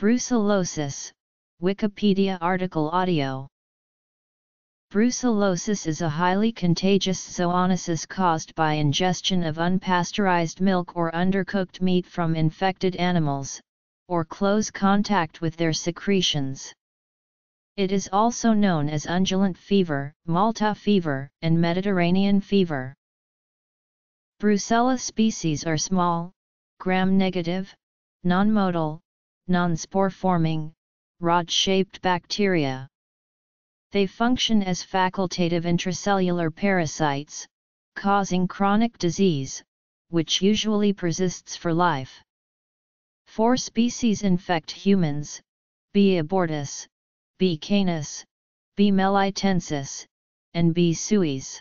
Brucellosis, Wikipedia article audio. Brucellosis is a highly contagious zoonosis caused by ingestion of unpasteurized milk or undercooked meat from infected animals, or close contact with their secretions. It is also known as unguent fever, Malta fever, and Mediterranean fever. Brucella species are small, gram-negative, non-motile, non-spore-forming, rod-shaped bacteria. They function as facultative intracellular parasites, causing chronic disease, which usually persists for life. 4 species infect humans: B. abortus, B. canis, B. melitensis, and B. suis.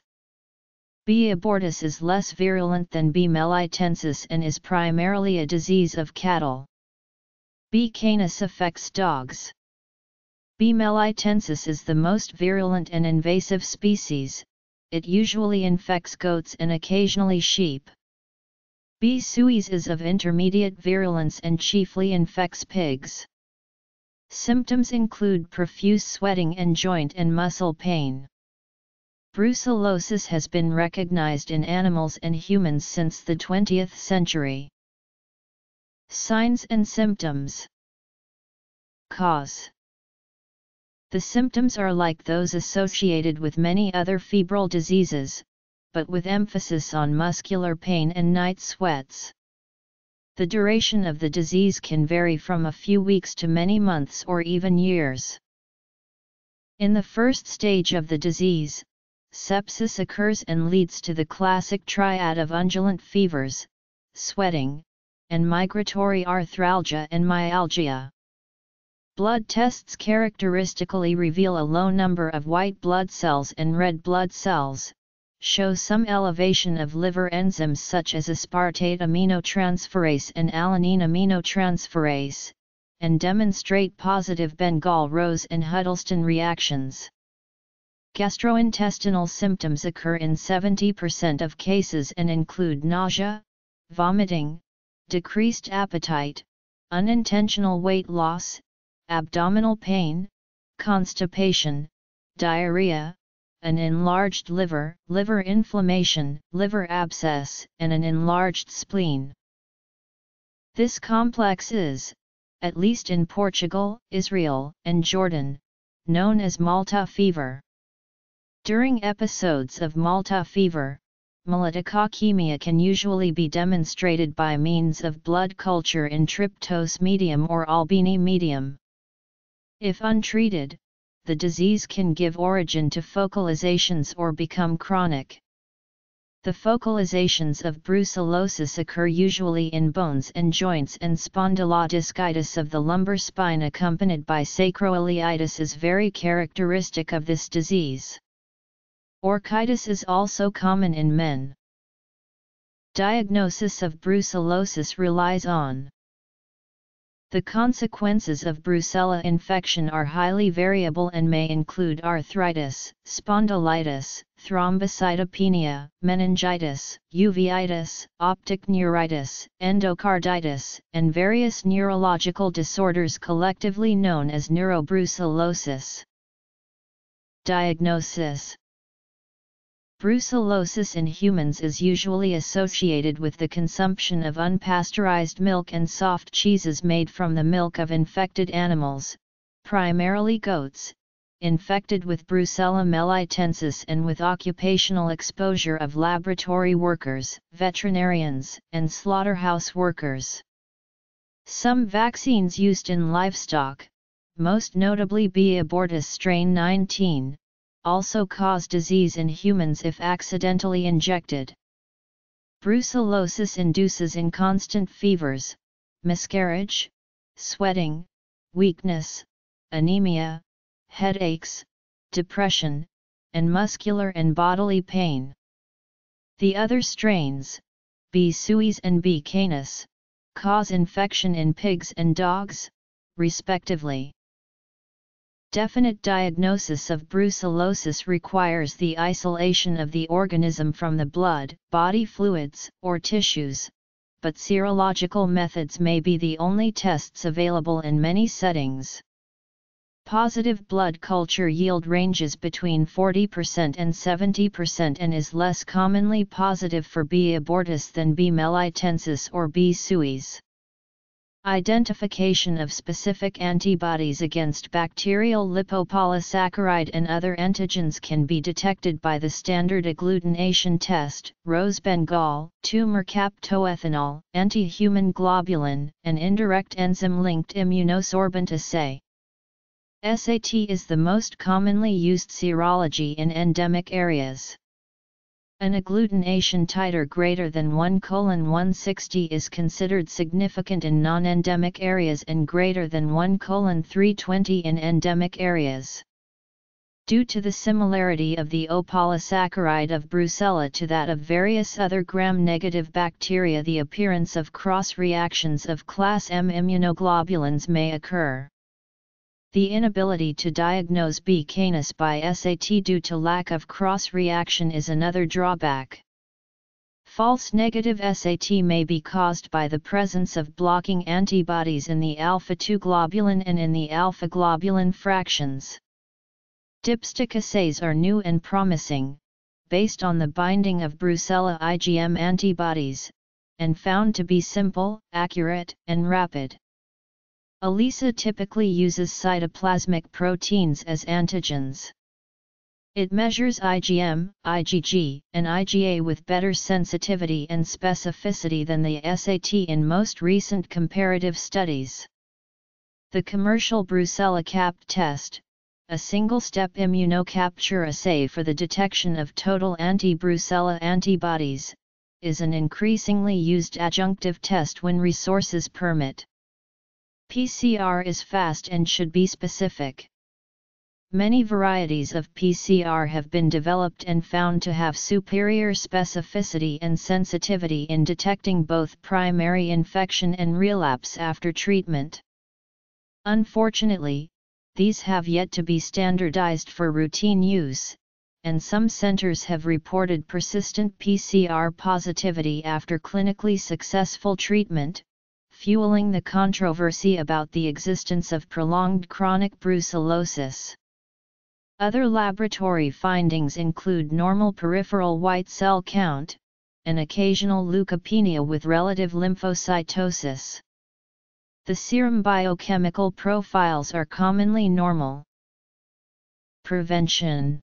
B. abortus is less virulent than B. melitensis and is primarily a disease of cattle. B. canis affects dogs. B. melitensis is the most virulent and invasive species. It usually infects goats and occasionally sheep. B. suis is of intermediate virulence and chiefly infects pigs. Symptoms include profuse sweating and joint and muscle pain. Brucellosis has been recognized in animals and humans since the 20th century. Signs and symptoms. Cause. The symptoms are like those associated with many other febrile diseases, but with emphasis on muscular pain and night sweats. The duration of the disease can vary from a few weeks to many months or even years. In the first stage of the disease, sepsis occurs and leads to the classic triad of unguent fevers, sweating, and migratory arthralgia and myalgia. Blood tests characteristically reveal a low number of white blood cells and red blood cells, show some elevation of liver enzymes such as aspartate aminotransferase and alanine aminotransferase, and demonstrate positive Bengal-Rose and Huddleston reactions. Gastrointestinal symptoms occur in 70% of cases and include nausea, vomiting, decreased appetite, unintentional weight loss, abdominal pain, constipation, diarrhea, an enlarged liver, liver inflammation, liver abscess, and an enlarged spleen. This complex is, at least in Portugal, Israel, and Jordan, known as Malta fever. During episodes of Malta fever, melanococcemia can usually be demonstrated by means of blood culture in tryptose medium or Albini medium. If untreated, the disease can give origin to focalizations or become chronic. The focalizations of brucellosis occur usually in bones and joints, and spondylodiscitis of the lumbar spine accompanied by sacroiliitis is very characteristic of this disease. Orchitis is also common in men. Diagnosis of brucellosis relies on. The consequences of brucella infection are highly variable and may include arthritis, spondylitis, thrombocytopenia, meningitis, uveitis, optic neuritis, endocarditis, and various neurological disorders collectively known as neurobrucellosis. Diagnosis. Brucellosis in humans is usually associated with the consumption of unpasteurized milk and soft cheeses made from the milk of infected animals, primarily goats, infected with Brucella melitensis and with occupational exposure of laboratory workers, veterinarians, and slaughterhouse workers. Some vaccines used in livestock, most notably B. abortus strain 19, also cause disease in humans if accidentally injected. Brucellosis induces inconstant fevers, miscarriage, sweating, weakness, anemia, headaches, depression, and muscular and bodily pain. The other strains, B. suis and B. canis, cause infection in pigs and dogs, respectively. Definite diagnosis of brucellosis requires the isolation of the organism from the blood, body fluids, or tissues, but serological methods may be the only tests available in many settings. Positive blood culture yield ranges between 40% and 70% and is less commonly positive for B. abortus than B. melitensis or B. suis. Identification of specific antibodies against bacterial lipopolysaccharide and other antigens can be detected by the standard agglutination test, Rosebengal, tumor captoethanol, anti-human globulin, and indirect enzyme-linked immunosorbent assay. SAT is the most commonly used serology in endemic areas. An agglutination titer greater than 1:160 is considered significant in non-endemic areas and greater than 1:320 in endemic areas. Due to the similarity of the O-polysaccharide of Brucella to that of various other gram-negative bacteria, the appearance of cross-reactions of class M immunoglobulins may occur. The inability to diagnose B. canis by SAT due to lack of cross-reaction is another drawback. False negative SAT may be caused by the presence of blocking antibodies in the alpha-2 globulin and in the alpha-globulin fractions. Dipstick assays are new and promising, based on the binding of Brucella IgM antibodies, and found to be simple, accurate, and rapid. ELISA typically uses cytoplasmic proteins as antigens. It measures IgM, IgG, and IgA with better sensitivity and specificity than the SAT in most recent comparative studies. The commercial Brucella CAPT test, a single-step immunocapture assay for the detection of total anti-Brucella antibodies, is an increasingly used adjunctive test when resources permit. PCR is fast and should be specific. Many varieties of PCR have been developed and found to have superior specificity and sensitivity in detecting both primary infection and relapse after treatment. Unfortunately, these have yet to be standardized for routine use, and some centers have reported persistent PCR positivity after clinically successful treatment, fueling the controversy about the existence of prolonged chronic brucellosis. Other laboratory findings include normal peripheral white cell count, and occasional leukopenia with relative lymphocytosis. The serum biochemical profiles are commonly normal. Prevention.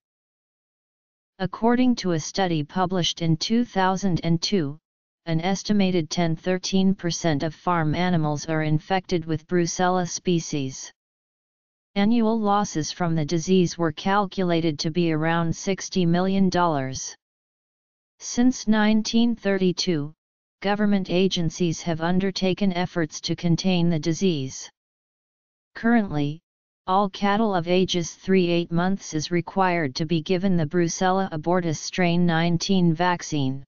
According to a study published in 2002, an estimated 10–13% of farm animals are infected with Brucella species. Annual losses from the disease were calculated to be around $60 million. Since 1932, government agencies have undertaken efforts to contain the disease. Currently, all cattle of ages 3–8 months is required to be given the Brucella abortus strain 19 vaccine.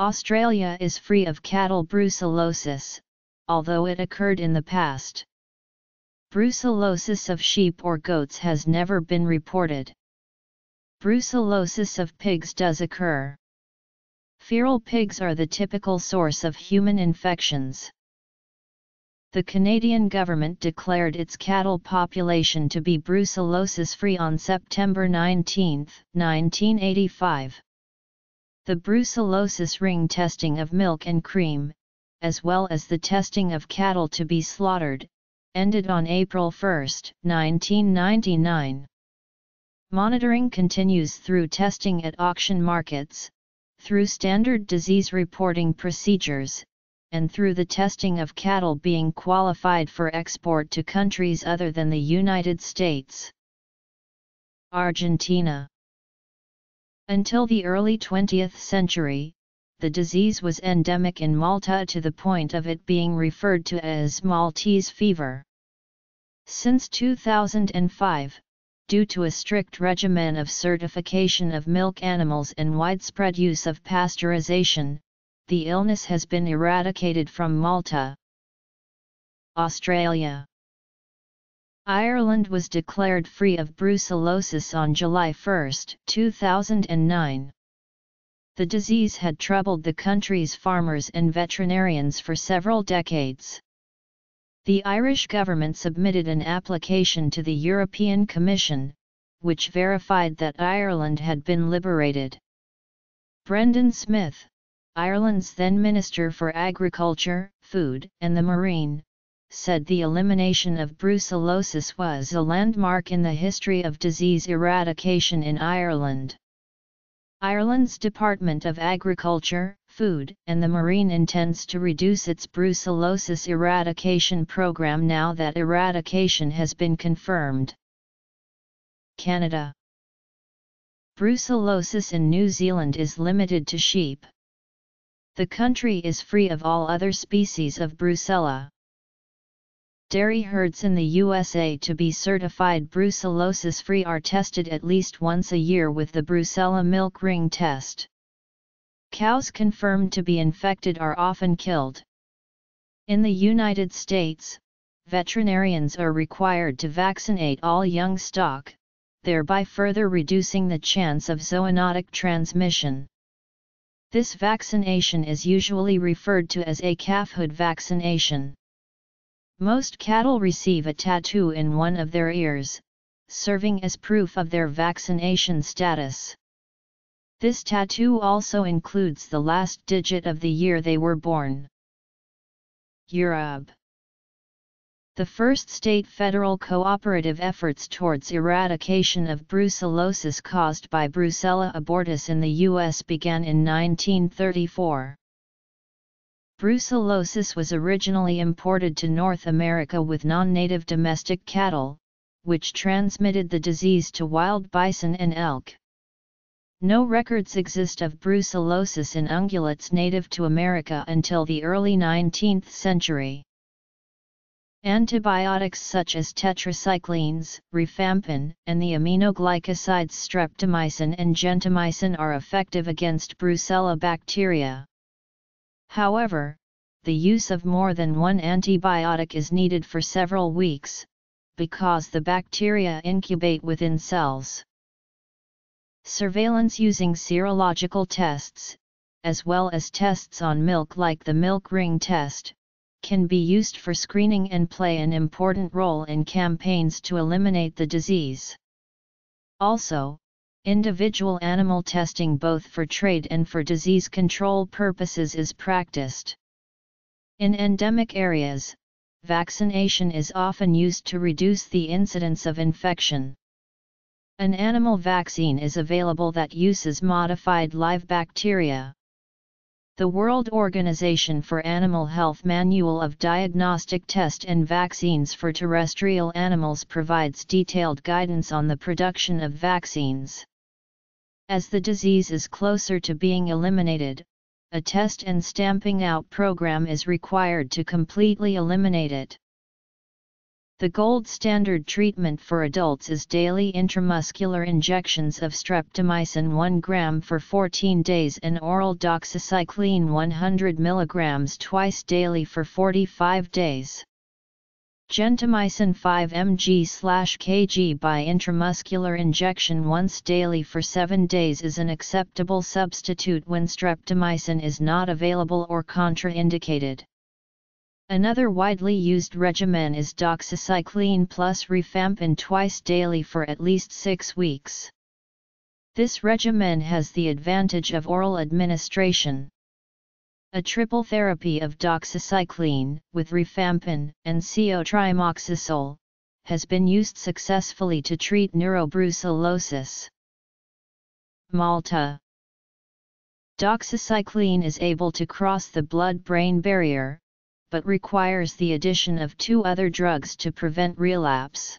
Australia is free of cattle brucellosis, although it occurred in the past. Brucellosis of sheep or goats has never been reported. Brucellosis of pigs does occur. Feral pigs are the typical source of human infections. The Canadian government declared its cattle population to be brucellosis-free on September 19, 1985. The brucellosis ring testing of milk and cream, as well as the testing of cattle to be slaughtered, ended on April 1, 1999. Monitoring continues through testing at auction markets, through standard disease reporting procedures, and through the testing of cattle being qualified for export to countries other than the United States. Argentina. Until the early 20th century, the disease was endemic in Malta to the point of it being referred to as Maltese fever. Since 2005, due to a strict regimen of certification of milk animals and widespread use of pasteurization, the illness has been eradicated from Malta. Australia. Ireland was declared free of brucellosis on July 1, 2009. the disease had troubled the country's farmers and veterinarians for several decades. The Irish government submitted an application to the European Commission, which verified that Ireland had been liberated. Brendan Smith, Ireland's then Minister for Agriculture, Food and the Marine, said the elimination of brucellosis was a landmark in the history of disease eradication in Ireland. Ireland's Department of Agriculture, Food and the Marine intends to reduce its brucellosis eradication program now that eradication has been confirmed. Canada. Brucellosis in New Zealand is limited to sheep. The country is free of all other species of brucella. Dairy herds in the USA to be certified brucellosis-free are tested at least once a year with the brucella milk ring test. Cows confirmed to be infected are often killed. In the United States, veterinarians are required to vaccinate all young stock, thereby further reducing the chance of zoonotic transmission. This vaccination is usually referred to as a calfhood vaccination. Most cattle receive a tattoo in one of their ears, serving as proof of their vaccination status. This tattoo also includes the last digit of the year they were born. Europe. The first state federal cooperative efforts towards eradication of brucellosis caused by Brucella abortus in the U.S. began in 1934. Brucellosis was originally imported to North America with non-native domestic cattle, which transmitted the disease to wild bison and elk. No records exist of brucellosis in ungulates native to America until the early 19th century. Antibiotics such as tetracyclines, rifampin, and the aminoglycosides streptomycin and gentamicin are effective against brucella bacteria. However, the use of more than one antibiotic is needed for several weeks, because the bacteria incubate within cells. Surveillance using serological tests, as well as tests on milk like the milk ring test, can be used for screening and play an important role in campaigns to eliminate the disease. Also, individual animal testing both for trade and for disease control purposes is practiced. In endemic areas, vaccination is often used to reduce the incidence of infection. An animal vaccine is available that uses modified live bacteria. The World Organization for Animal Health Manual of Diagnostic Tests and Vaccines for Terrestrial Animals provides detailed guidance on the production of vaccines. As the disease is closer to being eliminated, a test and stamping out program is required to completely eliminate it. The gold standard treatment for adults is daily intramuscular injections of streptomycin 1 gram for 14 days and oral doxycycline 100 mg twice daily for 45 days. Gentamicin 5 mg/kg by intramuscular injection once daily for 7 days is an acceptable substitute when streptomycin is not available or contraindicated. Another widely used regimen is doxycycline plus rifampin twice daily for at least 6 weeks. This regimen has the advantage of oral administration. A triple therapy of doxycycline, with rifampin, and CO-trimoxazole, has been used successfully to treat neurobrucellosis. Malta. Doxycycline is able to cross the blood-brain barrier, but requires the addition of 2 other drugs to prevent relapse.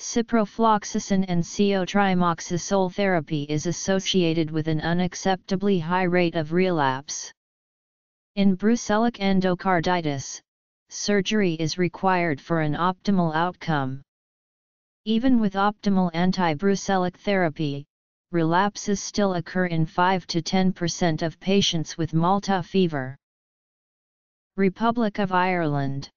Ciprofloxacin and CO-trimoxazole therapy is associated with an unacceptably high rate of relapse. In brucellic endocarditis, surgery is required for an optimal outcome. Even with optimal anti-brucellic therapy, relapses still occur in 5 to 10% of patients with Malta fever. Republic of Ireland.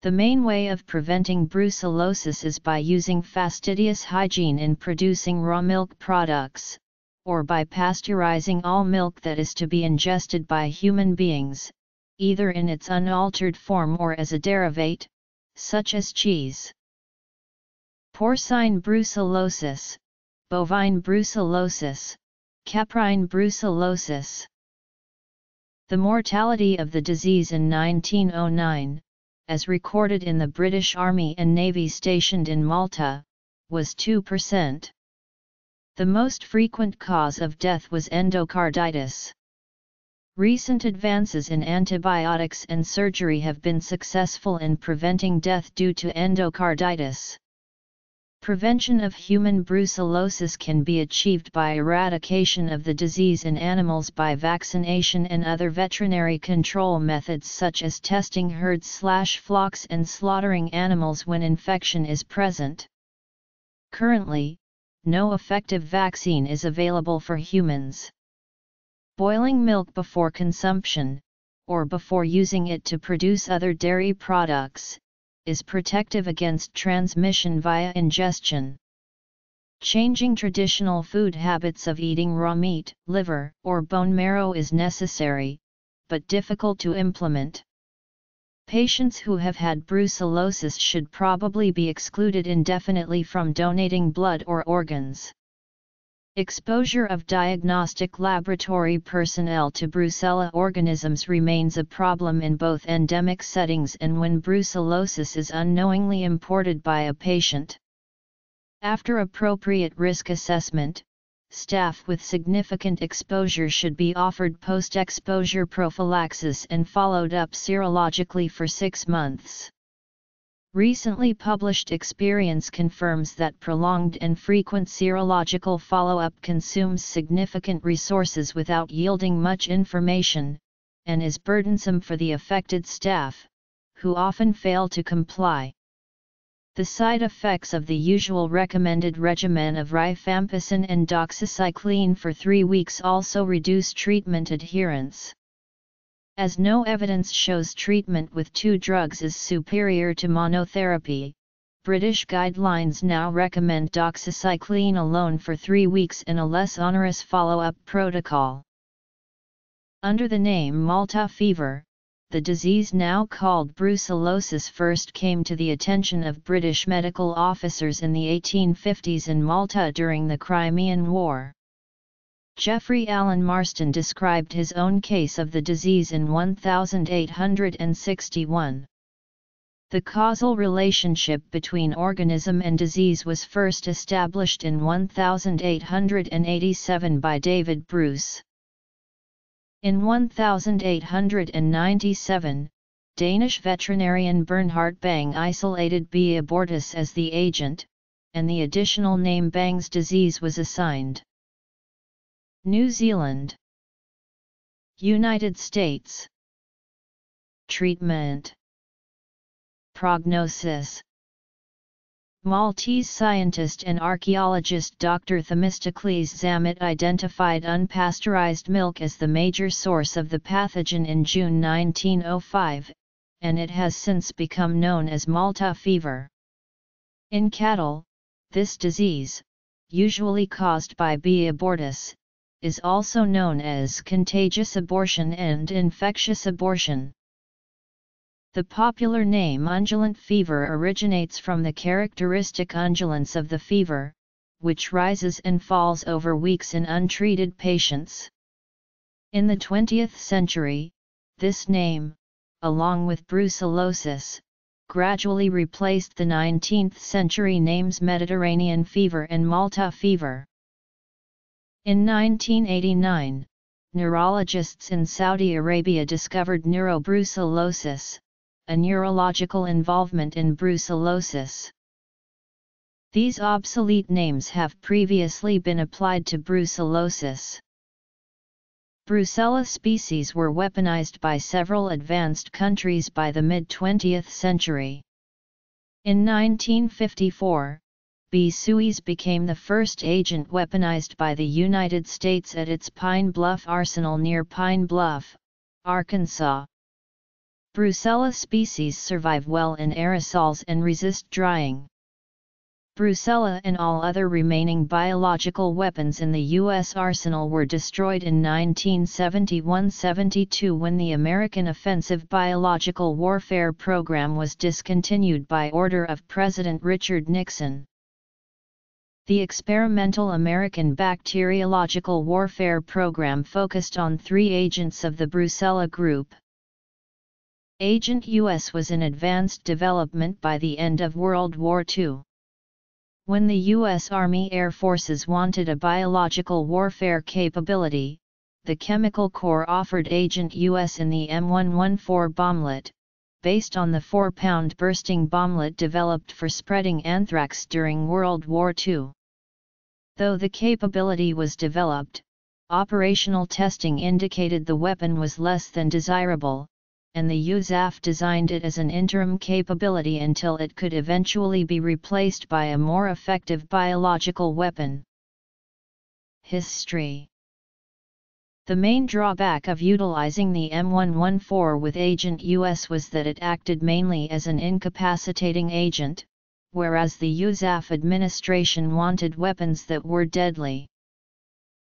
The main way of preventing brucellosis is by using fastidious hygiene in producing raw milk products, or by pasteurizing all milk that is to be ingested by human beings, either in its unaltered form or as a derivate, such as cheese. Porcine brucellosis, bovine brucellosis, caprine brucellosis. The mortality of the disease in 1909, as recorded in the British Army and Navy stationed in Malta, was 2%. The most frequent cause of death was endocarditis. Recent advances in antibiotics and surgery have been successful in preventing death due to endocarditis. Prevention of human brucellosis can be achieved by eradication of the disease in animals by vaccination and other veterinary control methods such as testing herds/flocks and slaughtering animals when infection is present. Currently, no effective vaccine is available for humans. Boiling milk before consumption, or before using it to produce other dairy products, is protective against transmission via ingestion. Changing traditional food habits of eating raw meat, liver, or bone marrow is necessary, but difficult to implement. Patients who have had brucellosis should probably be excluded indefinitely from donating blood or organs. Exposure of diagnostic laboratory personnel to brucella organisms remains a problem in both endemic settings and when brucellosis is unknowingly imported by a patient. After appropriate risk assessment, staff with significant exposure should be offered post-exposure prophylaxis and followed up serologically for 6 months. Recently published experience confirms that prolonged and frequent serological follow-up consumes significant resources without yielding much information, and is burdensome for the affected staff, who often fail to comply. The side effects of the usual recommended regimen of rifampicin and doxycycline for 3 weeks also reduce treatment adherence. As no evidence shows treatment with 2 drugs is superior to monotherapy, British guidelines now recommend doxycycline alone for 3 weeks in a less onerous follow-up protocol. Under the name Malta fever, the disease now called brucellosis first came to the attention of British medical officers in the 1850s in Malta during the Crimean War. Geoffrey Alan Marston described his own case of the disease in 1861. The causal relationship between organism and disease was first established in 1887 by David Bruce. In 1897, Danish veterinarian Bernhard Bang isolated B. abortus as the agent, and the additional name Bang's disease was assigned. New Zealand, United States. Treatment, prognosis. Maltese scientist and archaeologist Dr. Themistocles Zammit identified unpasteurized milk as the major source of the pathogen in June 1905, and it has since become known as Malta fever. In cattle, this disease, usually caused by B. abortus, is also known as contagious abortion and infectious abortion. The popular name undulant fever originates from the characteristic undulance of the fever, which rises and falls over weeks in untreated patients. In the 20th century, this name, along with brucellosis, gradually replaced the 19th century names Mediterranean fever and Malta fever. In 1989, neurologists in Saudi Arabia discovered neurobrucellosis, a neurological involvement in brucellosis. These obsolete names have previously been applied to brucellosis. Brucella species were weaponized by several advanced countries by the mid-20th century. In 1954, B. suis became the first agent weaponized by the United States at its Pine Bluff arsenal near Pine Bluff, Arkansas. Brucella species survive well in aerosols and resist drying. Brucella and all other remaining biological weapons in the U.S. arsenal were destroyed in 1971-72 when the American Offensive Biological Warfare Program was discontinued by order of President Richard Nixon. The experimental American Bacteriological Warfare Program focused on three agents of the Brucella group. Agent US was in advanced development by the end of World War II. When the U.S. Army Air Forces wanted a biological warfare capability, the Chemical Corps offered Agent U.S. in the M114 bomblet, based on the 4-pound bursting bomblet developed for spreading anthrax during World War II. Though the capability was developed, operational testing indicated the weapon was less than desirable, and the USAF designed it as an interim capability until it could eventually be replaced by a more effective biological weapon. History. The main drawback of utilizing the M114 with Agent US was that it acted mainly as an incapacitating agent, whereas the USAF administration wanted weapons that were deadly.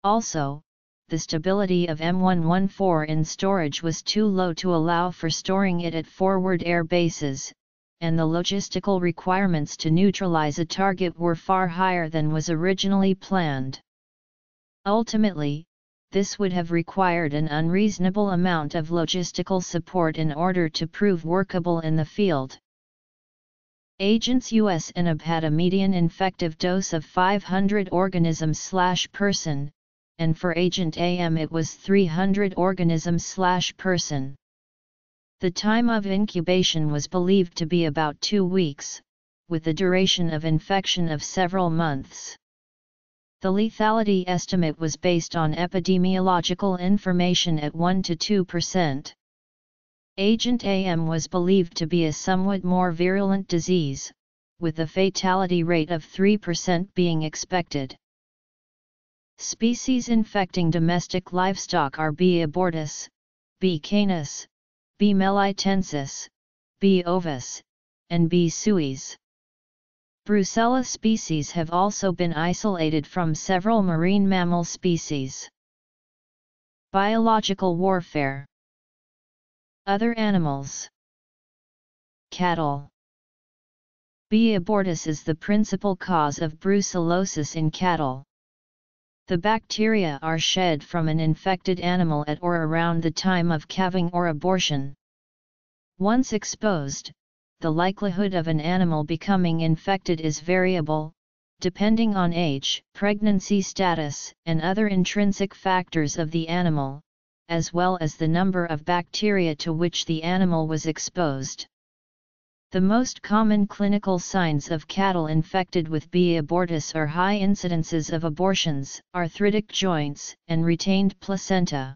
Also, the stability of M114 in storage was too low to allow for storing it at forward air bases, and the logistical requirements to neutralize a target were far higher than was originally planned. Ultimately, this would have required an unreasonable amount of logistical support in order to prove workable in the field. Agents US and AB had a median infective dose of 500 organisms/person, and for Agent AM it was 300 organisms/person. The time of incubation was believed to be about 2 weeks, with the duration of infection of several months. The lethality estimate was based on epidemiological information at 1% to 2%. Agent AM was believed to be a somewhat more virulent disease, with a fatality rate of 3% being expected. Species infecting domestic livestock are B. abortus, B. canis, B. melitensis, B. ovis, and B. suis. Brucella species have also been isolated from several marine mammal species. Biological warfare. Other animals. Cattle. B. abortus is the principal cause of brucellosis in cattle. The bacteria are shed from an infected animal at or around the time of calving or abortion. Once exposed, the likelihood of an animal becoming infected is variable, depending on age, pregnancy status, and other intrinsic factors of the animal, as well as the number of bacteria to which the animal was exposed. The most common clinical signs of cattle infected with B. abortus are high incidences of abortions, arthritic joints, and retained placenta.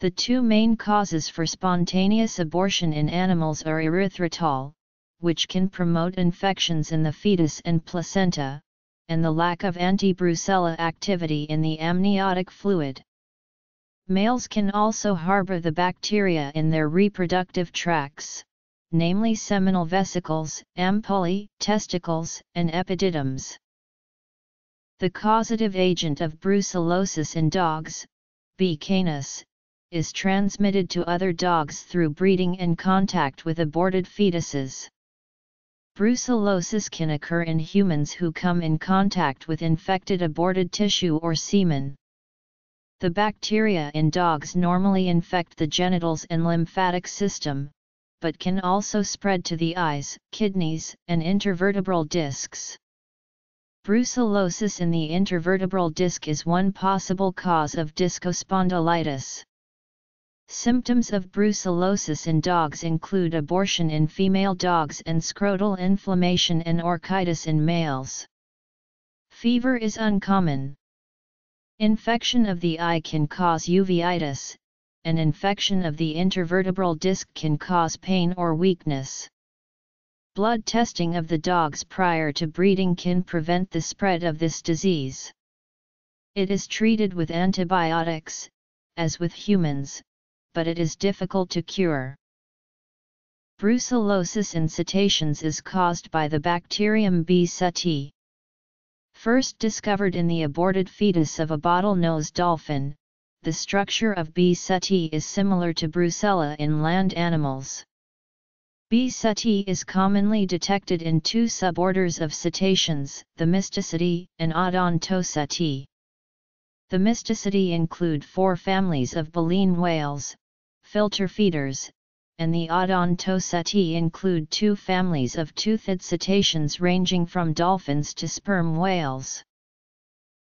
The two main causes for spontaneous abortion in animals are erythritol, which can promote infections in the fetus and placenta, and the lack of anti-Brucella activity in the amniotic fluid. Males can also harbor the bacteria in their reproductive tracts, namely seminal vesicles, ampullae, testicles, and epididymis. The causative agent of brucellosis in dogs, B. canis, is transmitted to other dogs through breeding and contact with aborted fetuses. Brucellosis can occur in humans who come in contact with infected aborted tissue or semen. The bacteria in dogs normally infect the genitals and lymphatic system, but can also spread to the eyes, kidneys, and intervertebral discs. Brucellosis in the intervertebral disc is one possible cause of discospondylitis. Symptoms of brucellosis in dogs include abortion in female dogs and scrotal inflammation and orchitis in males. Fever is uncommon. Infection of the eye can cause uveitis. An infection of the intervertebral disc can cause pain or weakness. Blood testing of the dogs prior to breeding can prevent the spread of this disease. It is treated with antibiotics, as with humans, but it is difficult to cure. Brucellosis in cetaceans is caused by the bacterium B. seti. First discovered in the aborted fetus of a bottlenose dolphin, the structure of B. seti is similar to brucella in land animals. B. seti is commonly detected in two suborders of cetaceans, the Mysticeti and Odontoceti. The Mysticeti include four families of baleen whales, filter feeders, and the Odontoceti include two families of toothed cetaceans ranging from dolphins to sperm whales.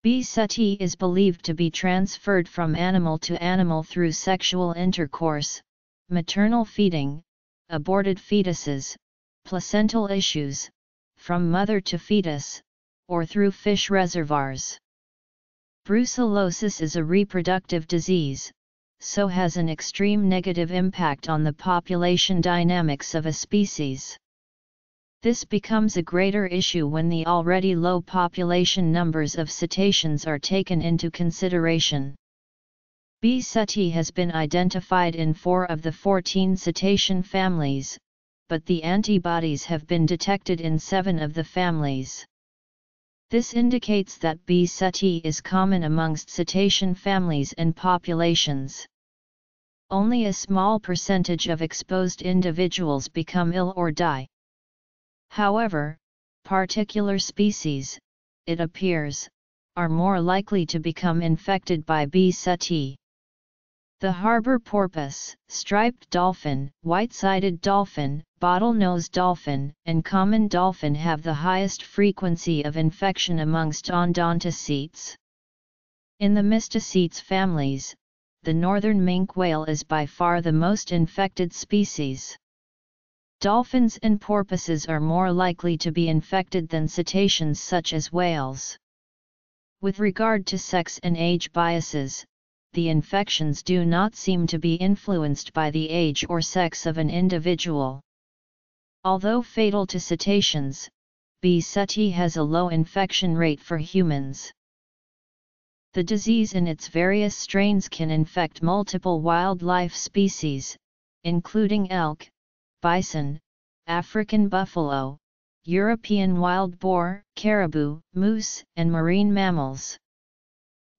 B. seti is believed to be transferred from animal to animal through sexual intercourse, maternal feeding, aborted fetuses, placental issues, from mother to fetus, or through fish reservoirs. Brucellosis is a reproductive disease, so has an extreme negative impact on the population dynamics of a species. This becomes a greater issue when the already low population numbers of cetaceans are taken into consideration. B. seti has been identified in 4 of the 14 cetacean families, but the antibodies have been detected in 7 of the families. This indicates that B. seti is common amongst cetacean families and populations. Only a small percentage of exposed individuals become ill or die. However, particular species, it appears, are more likely to become infected by B. seti. The harbor porpoise, striped dolphin, white-sided dolphin, bottlenose dolphin, and common dolphin have the highest frequency of infection amongst Odontocetes. In the Mysticetes families, the northern minke whale is by far the most infected species. Dolphins and porpoises are more likely to be infected than cetaceans such as whales. With regard to sex and age biases, the infections do not seem to be influenced by the age or sex of an individual. Although fatal to cetaceans, B. seti has a low infection rate for humans. The disease in its various strains can infect multiple wildlife species, including elk, bison, African buffalo, European wild boar, caribou, moose, and marine mammals.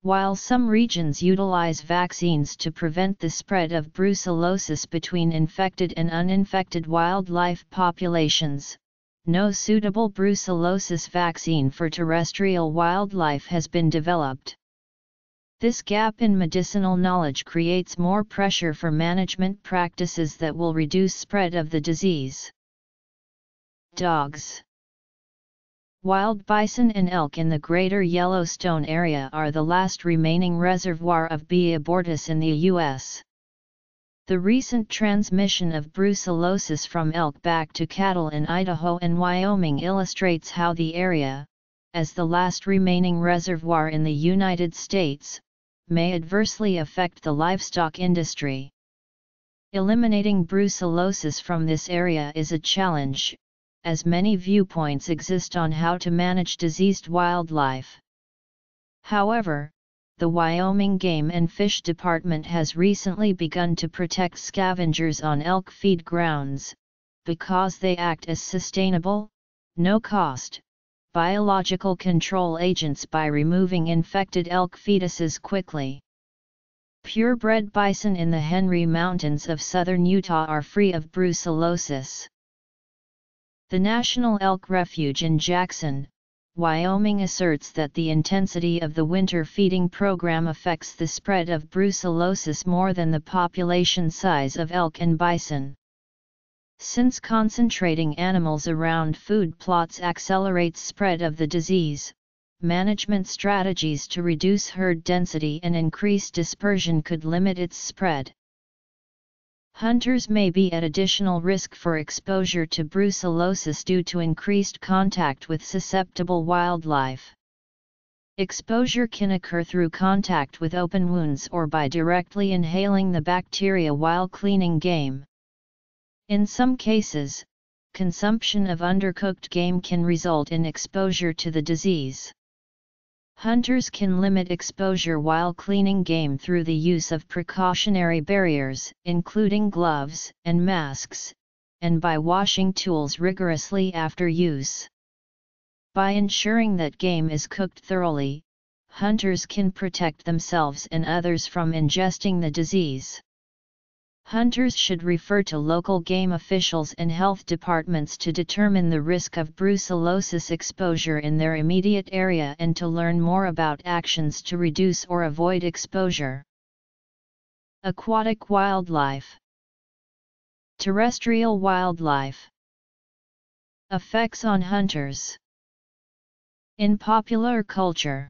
While some regions utilize vaccines to prevent the spread of brucellosis between infected and uninfected wildlife populations, no suitable brucellosis vaccine for terrestrial wildlife has been developed. This gap in medicinal knowledge creates more pressure for management practices that will reduce spread of the disease. Dogs. Wild bison and elk in the greater Yellowstone area are the last remaining reservoir of B. abortus in the U.S. The recent transmission of brucellosis from elk back to cattle in Idaho and Wyoming illustrates how the area, as the last remaining reservoir in the United States, may adversely affect the livestock industry. Eliminating brucellosis from this area is a challenge, as many viewpoints exist on how to manage diseased wildlife. However, the Wyoming Game and Fish Department has recently begun to protect scavengers on elk feed grounds, because they act as sustainable, no-cost, biological control agents by removing infected elk fetuses quickly. Purebred bison in the Henry Mountains of southern Utah are free of brucellosis. The National Elk Refuge in Jackson, Wyoming asserts that the intensity of the winter feeding program affects the spread of brucellosis more than the population size of elk and bison. Since concentrating animals around food plots accelerates spread of the disease, management strategies to reduce herd density and increase dispersion could limit its spread. Hunters may be at additional risk for exposure to brucellosis due to increased contact with susceptible wildlife. Exposure can occur through contact with open wounds or by directly inhaling the bacteria while cleaning game. In some cases, consumption of undercooked game can result in exposure to the disease. Hunters can limit exposure while cleaning game through the use of precautionary barriers, including gloves and masks, and by washing tools rigorously after use. By ensuring that game is cooked thoroughly, hunters can protect themselves and others from ingesting the disease. Hunters should refer to local game officials and health departments to determine the risk of brucellosis exposure in their immediate area and to learn more about actions to reduce or avoid exposure. Aquatic wildlife. Terrestrial wildlife. Effects on hunters. In popular culture,